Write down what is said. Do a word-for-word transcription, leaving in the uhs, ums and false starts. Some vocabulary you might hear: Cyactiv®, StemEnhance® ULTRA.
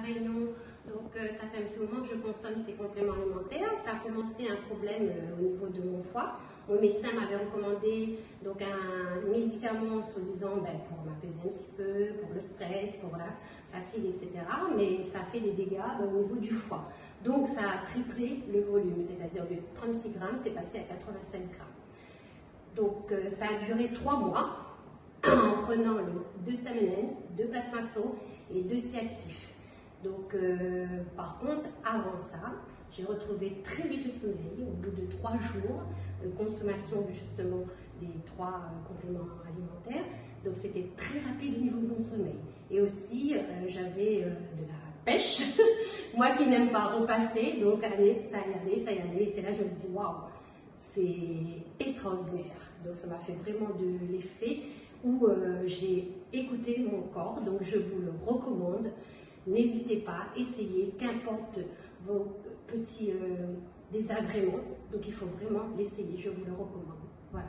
la Réunion. Donc euh, ça fait un petit moment que je consomme ces compléments alimentaires. Ça a commencé un problème euh, au niveau de mon foie. Mon médecin m'avait recommandé donc, un médicament soi-disant ben, pour m'apaiser un petit peu, pour le stress, pour la fatigue, et cetera. Mais ça fait des dégâts ben, au niveau du foie. Donc ça a triplé le volume, c'est-à-dire de trente-six grammes, c'est passé à quatre-vingt-seize grammes. Donc euh, ça a duré trois mois en prenant deux StemEnhance, deux PlasmaFlo® et deux Cyactiv. Donc, euh, par contre, avant ça, j'ai retrouvé très vite le sommeil, au bout de trois jours, euh, consommation justement des trois euh, compléments alimentaires. Donc, c'était très rapide au niveau de mon sommeil. Et aussi, euh, j'avais euh, de la pêche, moi qui n'aime pas repasser, donc allez, ça y allait, ça y allait. Et c'est là que je me suis dit, waouh, c'est extraordinaire. Donc, ça m'a fait vraiment de l'effet où euh, j'ai écouté mon corps, donc je vous le recommande. N'hésitez pas, essayez, qu'importe vos petits euh, désagréments. Donc il faut vraiment l'essayer, je vous le recommande. Voilà.